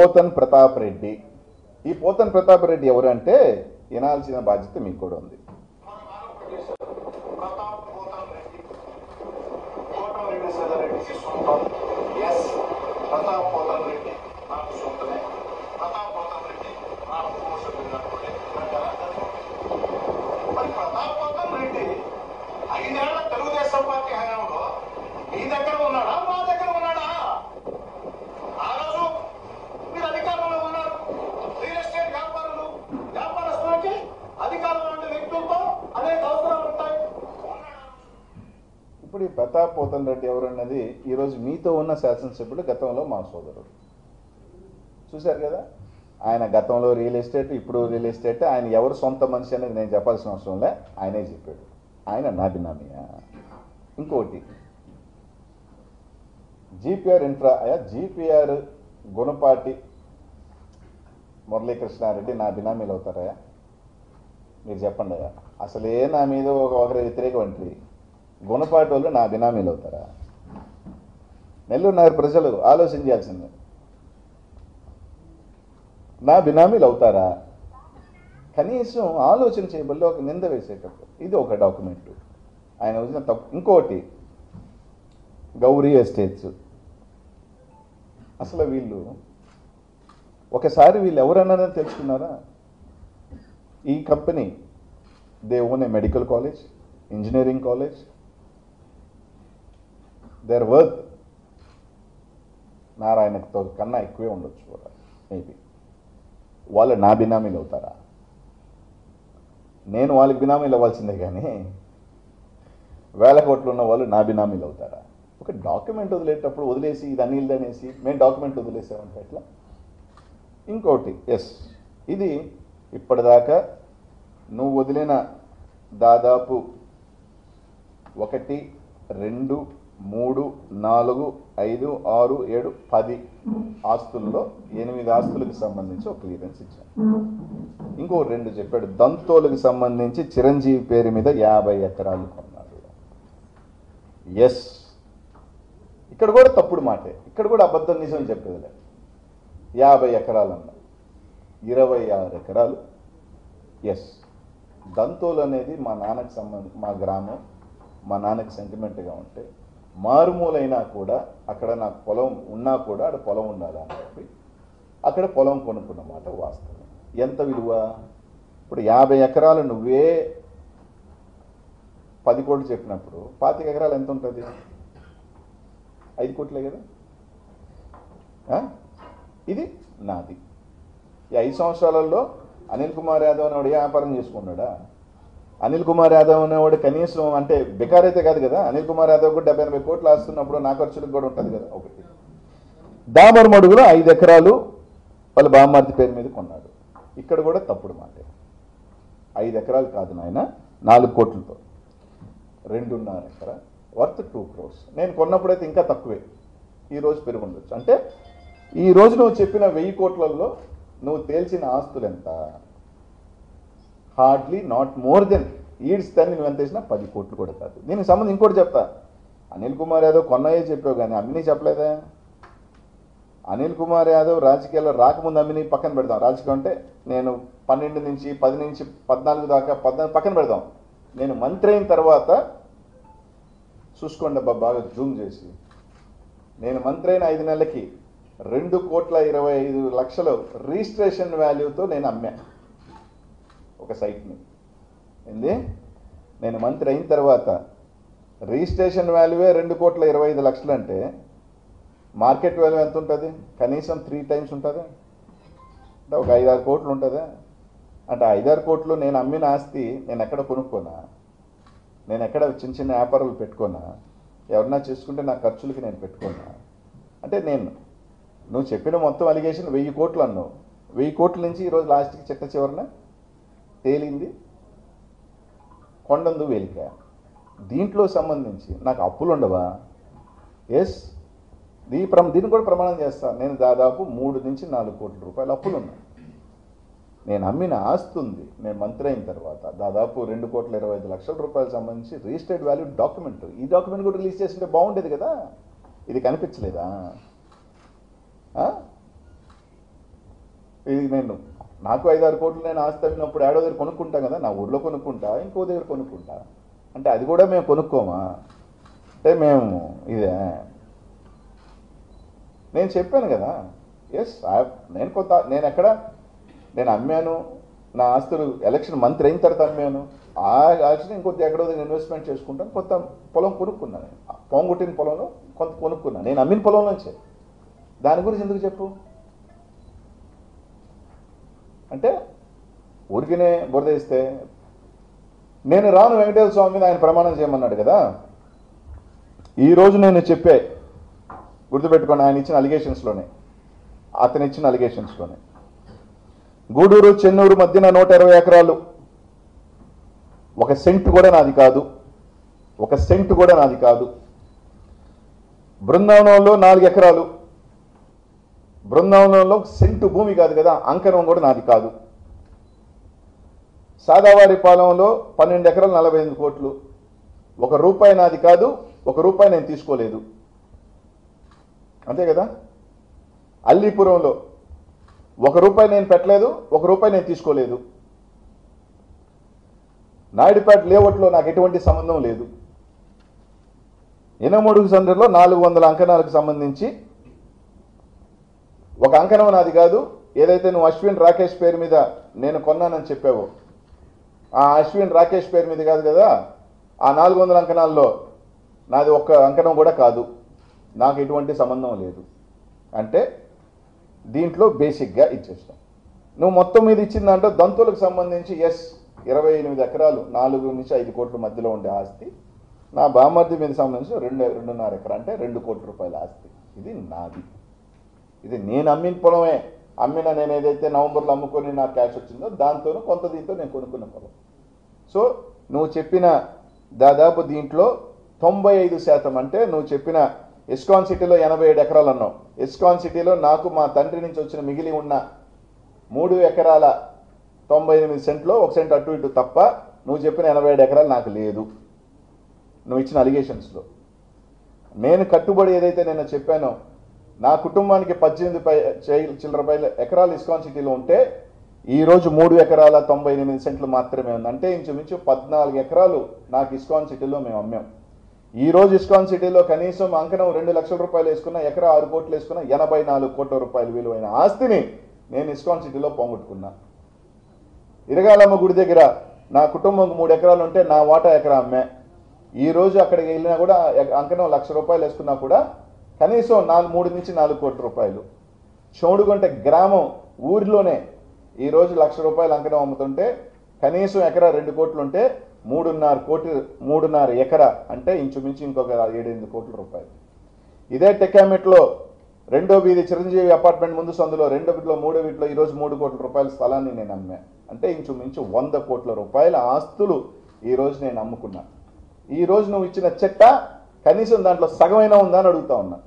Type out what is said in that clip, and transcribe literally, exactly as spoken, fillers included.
పోతన్ ప్రతాప్ రెడ్డి ఈ పోతన్ ప్రతాప్ రెడ్డి ఎవరంటే వినాల్సిన బాధ్యత మీకు కూడా ఉంది ప్రతాప్ పోతన్ రెడ్డి పోతన్ రెడ్డి సదర్ రెడ్డి సొంతం yes ప్రతాప్ పోతన్ రెడ్డి నాకు సొంతమే ప్రతాప్ పోతన్ రెడ్డి నాకు పోషకుడిగా కొడే మరి ప్రతాప్ పోతన్ రెడ్డి ఐదేళ్ల తెలుగుదేశం పార్టీ హయాంలో మీ దగ్గర ఉన్నాడా మా దగ్గర ఉన్నాడా ఆ రోజు మీరు అధికారంలో ఉన్నారు రియల్ ఎస్టేట్ వ్యాపారులు వ్యాపారస్తులకి అధికారంలో ఉండే వ్యక్తులతో అనేక అవసరాలు ఉంటాయి ఇప్పుడు ఈ ప్రతాప్ పోతన్ రెడ్డి ఎవరన్నది ఈ రోజు మీతో ఉన్న శాసనసభ్యుడు గతంలో మా సోదరుడు చూశారు కదా ఆయన గతంలో రియల్ ఎస్టేట్ ఇప్పుడు రియల్ ఎస్టేట్ ఆయన ఎవరు సొంత మనిషి అనేది నేను చెప్పాల్సిన అవసరం లే ఆయనే చెప్పాడు ఆయన నా బినామీయా ఇంకోటి జీపీఆర్ ఇన్ఫ్రా అయ్యా జీపీఆర్ గుణపాటి మురళీకృష్ణారెడ్డి నా బినామీలు అవుతారయ్యా మీరు చెప్పండి అయ్యా అసలే నా మీద ఒక ఒకరి వ్యతిరేక వంటి గుణపాటి వాళ్ళు నా బినామీలు అవుతారా నెల్లూరు నగర ప్రజలు ఆలోచన చేయాల్సింది నా బినామీలు అవుతారా కనీసం ఆలోచన చేయబడిలో ఒక నింద వేసేటప్పుడు ఇది ఒక డాక్యుమెంటు ఆయన వచ్చిన తప్పు ఇంకోటి గౌరీ ఎస్టేట్స్ అసలు వీళ్ళు ఒకసారి వీళ్ళు ఎవరన్నారని తెలుసుకున్నారా ఈ company they own a medical college engineering college their worth నారాయణతో కన్నా ఎక్కువే ఉండొచ్చు కూడా మేబీ వాళ్ళు నా బినామీలు అవుతారా నేను వాళ్ళకి బినామీలు అవ్వాల్సిందే కానీ వేల కోట్లు ఉన్న వాళ్ళు నా బినామీలు అవుతారా ఒక డాక్యుమెంట్ వదిలేటప్పుడు వదిలేసి ఇది అనిల్ది అనేసి మేము డాక్యుమెంట్ వదిలేసామంటే ఎట్లా ఇంకోటి ఎస్ ఇది ఇప్పటిదాకా నువ్వు వదిలిన దాదాపు ఒకటి రెండు మూడు నాలుగు ఐదు ఆరు ఏడు పది ఆస్తుల్లో ఎనిమిది ఆస్తులకు సంబంధించి ఒక క్లియరెన్స్ ఇచ్చాను ఇంకో రెండు చెప్పాడు దంతోలకు సంబంధించి చిరంజీవి పేరు మీద యాభై ఎకరాలు కొన్నాడు ఎస్ ఇక్కడ కూడా తప్పుడు మాటే ఇక్కడ కూడా అబద్ధం నిజం చెప్పేదిలే యాభై ఎకరాలు అన్నారు ఇరవై ఆరు ఎకరాలు ఎస్ దంతోలు అనేది మా నాన్నకు సంబంధం మా గ్రామం మా నాన్నకు సెంటిమెంట్గా ఉంటే మారుమూలైనా కూడా అక్కడ నాకు పొలం ఉన్నా కూడా అక్కడ పొలం ఉండాలని చెప్పి అక్కడ పొలం కొనుక్కున్నమాట వాస్తవం ఎంత విలువ ఇప్పుడు యాభై ఎకరాలు నువ్వే పది కోట్లు చెప్పినప్పుడు పాతిక ఎకరాలు ఎంత ఉంటుంది ఐదు కోట్లే కదా ఇది నాది ఈ ఐదు సంవత్సరాలలో అనిల్ కుమార్ యాదవ్ అనేవాడు వ్యాపారం చేసుకున్నాడా అనిల్ కుమార్ యాదవ్ అనేవాడు కనీసం అంటే బెకార్ అయితే కాదు కదా అనిల్ కుమార్ యాదవ్ కూడా డెబ్బై ఎనభై కోట్లు ఆస్తున్నప్పుడు నా ఖర్చులకు కూడా ఉంటుంది కదా ఒకటి దామర్ మడుగులో ఐదు ఎకరాలు వాళ్ళ బామ్మార్తి పేరు మీద కొన్నాడు ఇక్కడ కూడా తప్పుడు మాట ఐదు ఎకరాలు కాదు నాయన నాలుగు కోట్లతో రెండున్నర ఎకరా వర్త్ టూ క్రోర్స్ నేను కొన్నప్పుడైతే ఇంకా తక్కువే ఈరోజు పెరుగుండొచ్చు అంటే ఈరోజు నువ్వు చెప్పిన వెయ్యి కోట్లలో నువ్వు తేల్చిన ఆస్తులు ఎంత హార్డ్లీ నాట్ మోర్ దెన్ ఈడ్స్ దాన్ని నువ్వు ఎంత వేసినా పది కోట్లు కూడా కాదు దీనికి సంబంధించి ఇంకోటి చెప్తా అనిల్ కుమార్ యాదవ్ కొన్నాయే చెప్పావు కానీ అమ్మినీ చెప్పలేదా అనిల్ కుమార్ యాదవ్ రాజకీయాల్లో రాకముందు అమ్మినీ పక్కన పెడదాం రాజకీయం అంటే నేను పన్నెండు నుంచి పది నుంచి పద్నాలుగు దాకా పద్నాలుగు పక్కన పెడదాం నేను మంత్రి అయిన తర్వాత చూసుకోండి అబ్బా బాగా జూమ్ చేసి నేను మంత్రి అయిన ఐదు నెలలకి రెండు కోట్ల ఇరవై ఐదు లక్షలు రిజిస్ట్రేషన్ వాల్యూతో నేను అమ్మా ఒక సైట్ని ఏంది నేను మంత్రి అయిన తర్వాత రిజిస్ట్రేషన్ వాల్యూవే రెండు కోట్ల ఇరవై ఐదు లక్షలు అంటే మార్కెట్ వాల్యూ ఎంత ఉంటుంది కనీసం త్రీ టైమ్స్ ఉంటుంది అంటే ఒక ఐదారు కోట్లు ఉంటుందా అంటే ఐదారు కోట్లు నేను అమ్మిన ఆస్తి నేను ఎక్కడ కొనుక్కోనా నేను ఎక్కడ చిన్న చిన్న వ్యాపారాలు పెట్టుకోనా ఎవరన్నా చేసుకుంటే నా ఖర్చులకి నేను పెట్టుకోనా అంటే నేను నువ్వు చెప్పిన మొత్తం అలిగేషన్ వెయ్యి కోట్లు అన్నావు వెయ్యి కోట్ల నుంచి ఈరోజు లాస్ట్కి చెట్ట చివరన తేలింది కొండందు వేలిక దీంట్లో సంబంధించి నాకు అప్పులు ఉండవా ఎస్ దీ ప్ర దీన్ని కూడా ప్రమాణం చేస్తాను నేను దాదాపు మూడు నుంచి నాలుగు కోట్ల రూపాయలు అప్పులు ఉన్నాయి నేను అమ్మిన ఆస్తుంది నేను మంత్రి అయిన తర్వాత దాదాపు రెండు కోట్ల ఇరవై ఐదు లక్షల రూపాయలకు సంబంధించి రిజిస్టర్డ్ వాల్యూ డాక్యుమెంట్ ఈ డాక్యుమెంట్ కూడా రిలీజ్ చేస్తుంటే బాగుండేది కదా ఇది కనిపించలేదా నేను నాకు ఐదు ఆరు కోట్లు నేను ఆస్తి అమ్మినప్పుడు ఏడో దగ్గర కొనుక్కుంటా కదా, నా ఊర్లో కొనుక్కుంటా, ఇంకో దగ్గర కొనుక్కుంటా అంటే అది కూడా మేము కొనుక్కోమా అంటే మేము ఇదే నేను చెప్పాను కదా. ఎస్ నేను కొంత నేను ఎక్కడ నేను అమ్మాను నా ఆస్తులు ఎలక్షన్ మంత్రి అయిన తర్వాత అమ్మాను, ఆ ఆస్తిని ఇంకొద్ది ఎక్కడో దగ్గర ఇన్వెస్ట్మెంట్ చేసుకుంటాను, కొంత పొలం కొనుక్కున్నాను, పొంగొట్టిన పొలంలో కొంత కొనుక్కున్నాను, నేను అమ్మిన పొలంలోంచే. దాని గురించి ఎందుకు చెప్పు అంటే ఊరికినే బురదేస్తే నేను రాను వెంకటేశ్వర స్వామి మీద ఆయన ప్రమాణం చేయమన్నాడు కదా. ఈరోజు నేను చెప్పే గుర్తుపెట్టుకోండి, ఆయన ఇచ్చిన అలిగేషన్స్లోనే అతను ఇచ్చిన అలిగేషన్స్లోనే గూడూరు చెన్నూరు మధ్యన నూట ఇరవై ఎకరాలు ఒక సెంట్ కూడా నాది కాదు, ఒక సెంట్ కూడా నాది కాదు. బృందావనంలో నాలుగు ఎకరాలు, బృందావనంలో సెంటు భూమి కాదు కదా, అంకణం కూడా నాది కాదు. సాదావారిపాలెంలో పన్నెండు ఎకరాలు నలభై ఎనిమిది కోట్లు, ఒక రూపాయి నాది కాదు, ఒక రూపాయి నేను తీసుకోలేదు, అంతే కదా. అల్లీపురంలో ఒక రూపాయి నేను పెట్టలేదు, ఒక రూపాయి నేను తీసుకోలేదు. నాయుడుపేట లేఅవుట్లో నాకు ఎటువంటి సంబంధం లేదు. ఇనమూడు సందర్లో నాలుగు వందల అంకణాలకు సంబంధించి ఒక అంకణం నాది కాదు. ఏదైతే నువ్వు అశ్విన్ రాకేష్ పేరు మీద నేను కొన్నానని చెప్పావో ఆ అశ్విన్ రాకేష్ పేరు మీద కాదు కదా, ఆ నాలుగు వందల అంకణాల్లో నాది ఒక్క అంకణం కూడా కాదు, నాకు ఎటువంటి సంబంధం లేదు. అంటే దీంట్లో బేసిక్గా ఇచ్చేస్తాం. నువ్వు మొత్తం మీద ఇచ్చిందంటే దంతులకు సంబంధించి ఎస్ ఇరవై ఎనిమిది ఎకరాలు నాలుగు నుంచి ఐదు కోట్ల మధ్యలో ఉండే ఆస్తి, నా బామర్ది మీద సంబంధించి రెండు రెండున్నర ఎకరా అంటే రెండు కోట్ల రూపాయల ఆస్తి, ఇది నాది, ఇది నేను అమ్మిన పొలమే. అమ్మిన నేను ఏదైతే నవంబర్లో అమ్ముకొని నాకు క్యాష్ వచ్చిందో దాంతోనూ కొంత దీంతో నేను కొనుక్కున్న పొలం. సో నువ్వు చెప్పిన దాదాపు దీంట్లో తొంభై ఐదు శాతం అంటే నువ్వు చెప్పిన ఇస్కాన్ సిటీలో ఎనభై ఏడు ఎకరాలు అన్నావు. ఇస్కాన్ సిటీలో నాకు మా తండ్రి నుంచి వచ్చిన మిగిలి ఉన్న మూడు ఎకరాల తొంభై ఎనిమిది సెంట్లో ఒక సెంట్ అటు ఇటు తప్ప నువ్వు చెప్పిన ఎనభై ఏడు ఎకరాలు నాకు లేదు. నువ్వు ఇచ్చిన అలిగేషన్స్లో నేను కట్టుబడి ఏదైతే నేను చెప్పానో నా కుటుంబానికి పద్దెనిమిది పై చిల్లర పైల ఎకరాలు ఇస్కాన్ సిటీలో ఉంటే ఈరోజు మూడు ఎకరాల తొంభై ఎనిమిది సెంట్లు మాత్రమే ఉంది. అంటే ఇంచుమించు పద్నాలుగు ఎకరాలు నాకు ఇస్కాన్ సిటీలో మేము అమ్మాం. ఈరోజు ఇస్కాన్ సిటీలో కనీసం అంకణం రెండు లక్షల రూపాయలు వేసుకున్న ఎకరా ఆరు కోట్లు వేసుకున్న ఎనభై నాలుగు కోట్ల రూపాయలు విలువైన ఆస్తిని నేను ఇస్కాన్ సిటీలో పోగొట్టుకున్నా. ఇరగాలమ్మ గుడి దగ్గర నా కుటుంబంకి మూడు ఎకరాలు ఉంటే నా వాటా ఎకరా అమ్మే. ఈరోజు అక్కడికి వెళ్ళినా కూడా అంకణం లక్ష రూపాయలు వేసుకున్నా కూడా కనీసం నాలుగు మూడు నుంచి నాలుగు కోట్ల రూపాయలు. చోడుగుంట గ్రామం ఊరిలోనే ఈరోజు లక్ష రూపాయలు అంకణం అమ్ముతుంటే కనీసం ఎకరా రెండు కోట్లు ఉంటే మూడున్నర కోటి మూడున్నర ఎకరా అంటే ఇంచుమించు ఇంకొక ఏడెనిమిది కోట్ల రూపాయలు. ఇదే టెకామెట్లో రెండో వీధి చిరంజీవి అపార్ట్మెంట్ ముందు సందులో రెండో వీటిలో మూడో వీటిలో ఈరోజు మూడు కోట్ల రూపాయల స్థలాన్ని నేను అమ్మే. అంటే ఇంచుమించు వంద కోట్ల రూపాయల ఆస్తులు ఈరోజు నేను అమ్ముకున్నాను. ఈరోజు నువ్వు ఇచ్చిన చెట్ట కనీసం దాంట్లో సగమైనా ఉందా అని అడుగుతా ఉన్నా.